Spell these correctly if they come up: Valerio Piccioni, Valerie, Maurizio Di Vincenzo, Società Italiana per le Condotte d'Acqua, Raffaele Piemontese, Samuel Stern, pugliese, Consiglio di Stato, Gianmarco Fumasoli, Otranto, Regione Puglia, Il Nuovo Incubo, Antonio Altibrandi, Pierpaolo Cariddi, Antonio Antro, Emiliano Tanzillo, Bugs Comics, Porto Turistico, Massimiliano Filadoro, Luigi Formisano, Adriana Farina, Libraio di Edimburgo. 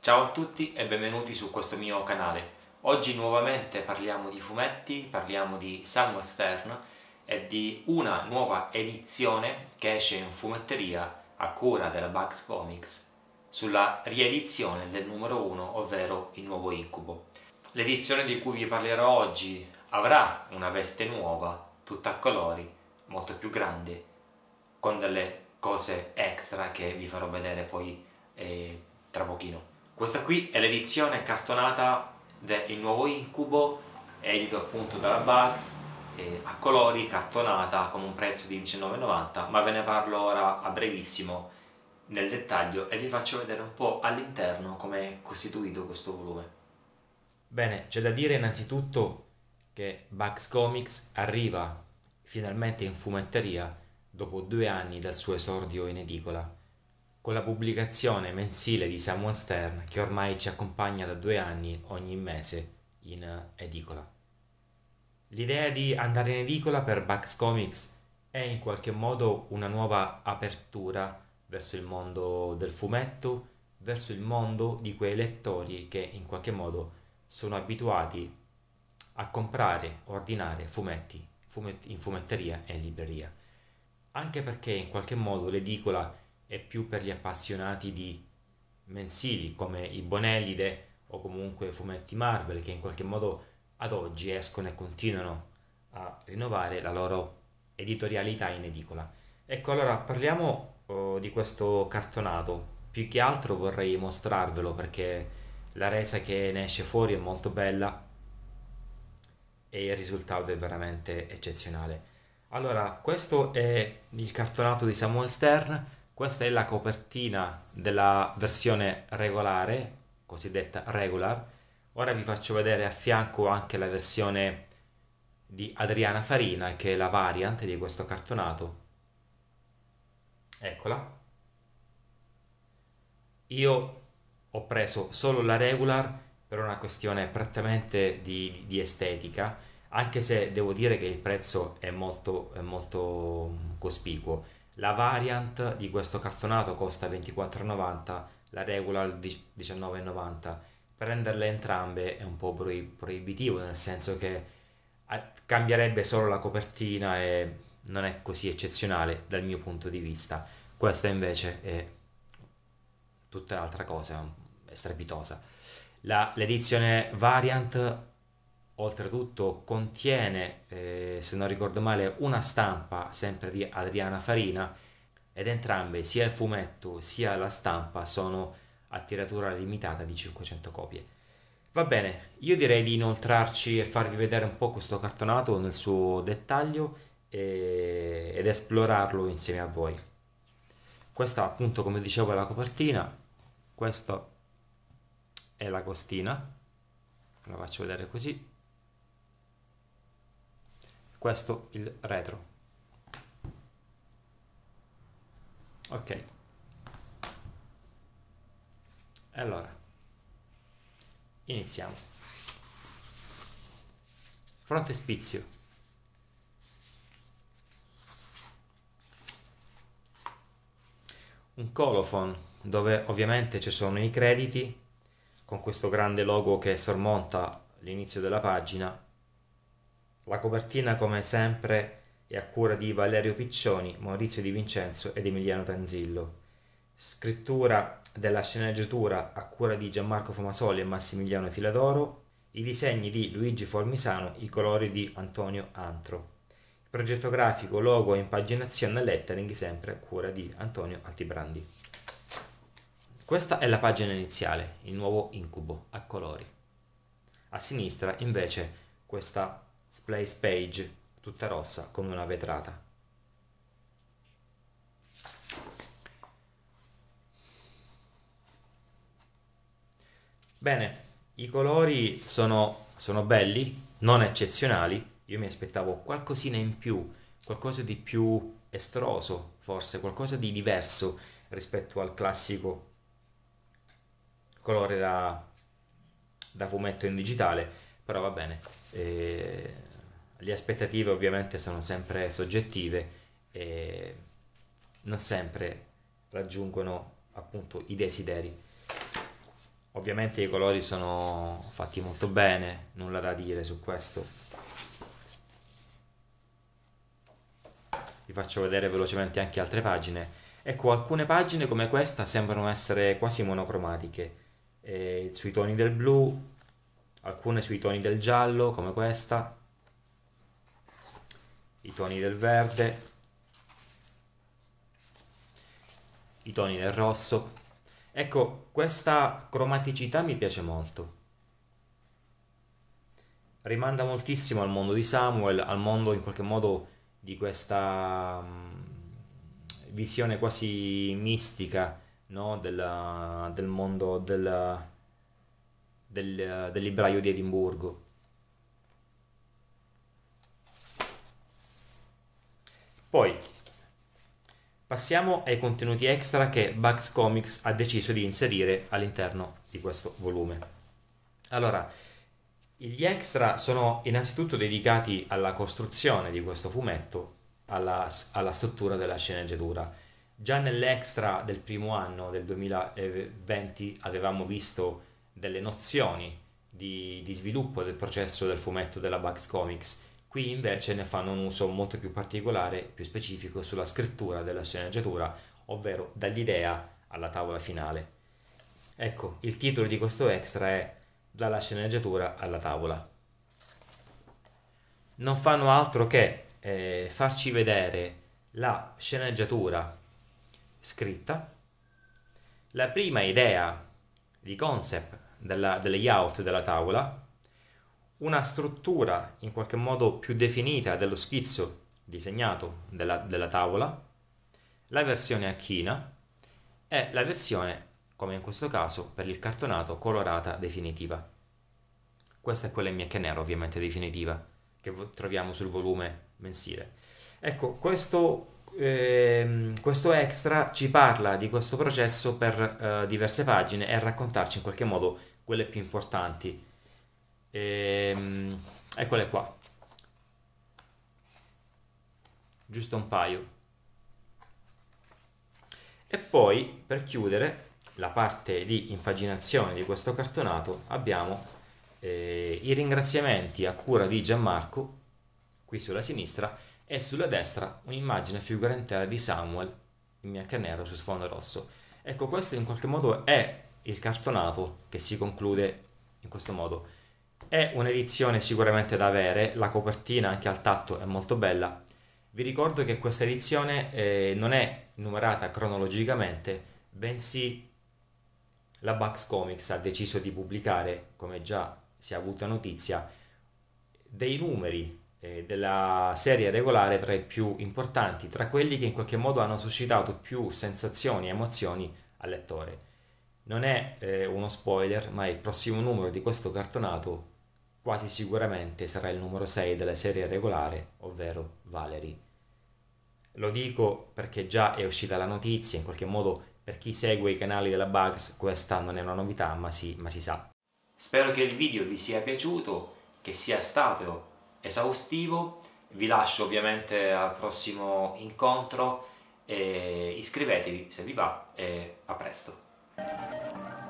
Ciao a tutti e benvenuti su questo mio canale. Oggi nuovamente parliamo di fumetti, parliamo di Samuel Stern e di una nuova edizione che esce in fumetteria a cura della Bugs Comics sulla riedizione del numero 1, ovvero Il Nuovo Incubo. L'edizione di cui vi parlerò oggi avrà una veste nuova, tutta a colori, molto più grande, con delle cose extra che vi farò vedere poi tra pochino. Questa qui è l'edizione cartonata del Nuovo Incubo, edito appunto dalla Bugs, a colori, cartonata, con un prezzo di $19,90, ma ve ne parlo ora a brevissimo nel dettaglio e vi faccio vedere un po' all'interno come è costituito questo volume. Bene, c'è da dire innanzitutto che Bugs Comics arriva finalmente in fumetteria dopo 2 anni dal suo esordio in edicola, con la pubblicazione mensile di Samuel Stern che ormai ci accompagna da 2 anni ogni mese in edicola. L'idea di andare in edicola per Bugs Comics è in qualche modo una nuova apertura verso il mondo del fumetto, verso il mondo di quei lettori che in qualche modo sono abituati a comprare, ordinare fumetti in fumetteria e in libreria. Anche perché in qualche modo l'edicola è più per gli appassionati di mensili come i Bonellide o comunque fumetti Marvel, che in qualche modo ad oggi escono e continuano a rinnovare la loro editorialità in edicola. Ecco, allora parliamo di questo cartonato. Più che altro vorrei mostrarvelo perché la resa che ne esce fuori è molto bella e il risultato è veramente eccezionale. Allora, questo è il cartonato di Samuel Stern. Questa è la copertina della versione regolare, cosiddetta regular. Ora vi faccio vedere a fianco anche la versione di Adriana Farina, che è la variante di questo cartonato. Eccola. Io ho preso solo la regular per una questione prettamente di estetica, anche se devo dire che il prezzo è molto cospicuo. La variant di questo cartonato costa $24,90, la regular $19,90. Prenderle entrambe è un po' proibitivo, nel senso che cambierebbe solo la copertina e non è così eccezionale dal mio punto di vista. Questa invece è tutta un'altra cosa, è strepitosa. L'edizione variant oltretutto contiene, se non ricordo male, una stampa sempre di Adriana Farina, ed entrambe, sia il fumetto sia la stampa, sono a tiratura limitata di 500 copie. Va bene, io direi di inoltrarci e farvi vedere un po' questo cartonato nel suo dettaglio ed esplorarlo insieme a voi. Questa appunto, come dicevo, è la copertina, questa è la costina, la faccio vedere così. Questo il retro. Ok. Allora, iniziamo. Frontespizio. Un colophon dove ovviamente ci sono i crediti con questo grande logo che sormonta l'inizio della pagina. La copertina, come sempre, è a cura di Valerio Piccioni, Maurizio Di Vincenzo ed Emiliano Tanzillo. Scrittura della sceneggiatura a cura di Gianmarco Fumasoli e Massimiliano Filadoro. I disegni di Luigi Formisano, i colori di Antonio Antro. Il progetto grafico, logo, impaginazione e lettering sempre a cura di Antonio Altibrandi. Questa è la pagina iniziale, Il Nuovo Incubo, a colori. A sinistra, invece, questa splash page tutta rossa come una vetrata. Bene, i colori sono belli, non eccezionali. Io mi aspettavo qualcosina in più, qualcosa di più estroso, forse qualcosa di diverso rispetto al classico colore da fumetto in digitale. Però va bene, le aspettative ovviamente sono sempre soggettive e non sempre raggiungono appunto i desideri. Ovviamente i colori sono fatti molto bene, nulla da dire su questo. Vi faccio vedere velocemente anche altre pagine. Ecco, alcune pagine come questa sembrano essere quasi monocromatiche, sui toni del blu, alcune sui toni del giallo come questa, i toni del verde, i toni del rosso. Ecco, questa cromaticità mi piace molto, rimanda moltissimo al mondo di Samuel, al mondo in qualche modo di questa visione quasi mistica, no? del mondo del Libraio di Edimburgo. Poi passiamo ai contenuti extra che Bugs Comics ha deciso di inserire all'interno di questo volume. Allora, gli extra sono innanzitutto dedicati alla costruzione di questo fumetto, alla struttura della sceneggiatura. Già nell'extra del primo anno del 2020 avevamo visto delle nozioni di sviluppo del processo del fumetto della Bugs Comics. Qui invece ne fanno un uso molto più particolare, più specifico sulla scrittura della sceneggiatura, ovvero dall'idea alla tavola finale. Ecco, il titolo di questo extra è Dalla sceneggiatura alla tavola. Non fanno altro che farci vedere la sceneggiatura scritta, la prima idea di concept del layout della tavola, una struttura in qualche modo più definita dello schizzo disegnato della tavola, la versione a china e la versione, come in questo caso per il cartonato, colorata definitiva. Questa è quella in bianco e nero, ovviamente definitiva, che troviamo sul volume mensile. Ecco, questo extra ci parla di questo processo per diverse pagine e raccontarci in qualche modo quelle più importanti. Eccole qua, giusto un paio. E poi, per chiudere la parte di impaginazione di questo cartonato, abbiamo i ringraziamenti a cura di Gianmarco, qui sulla sinistra, e sulla destra un'immagine figura intera di Samuel in bianco e nero su sfondo rosso. Ecco, questo in qualche modo è il cartonato che si conclude in questo modo. È un'edizione sicuramente da avere, la copertina anche al tatto è molto bella. Vi ricordo che questa edizione non è numerata cronologicamente, bensì la Bugs Comics ha deciso di pubblicare, come già si è avuta notizia, dei numeri della serie regolare tra i più importanti, tra quelli che in qualche modo hanno suscitato più sensazioni e emozioni al lettore. Non è uno spoiler, ma il prossimo numero di questo cartonato quasi sicuramente sarà il numero 6 della serie regolare, ovvero Valerie. Lo dico perché già è uscita la notizia, in qualche modo per chi segue i canali della Bugs questa non è una novità, ma si sa. Spero che il video vi sia piaciuto, che sia stato esaustivo. Vi lascio ovviamente al prossimo incontro e iscrivetevi se vi va, e a presto.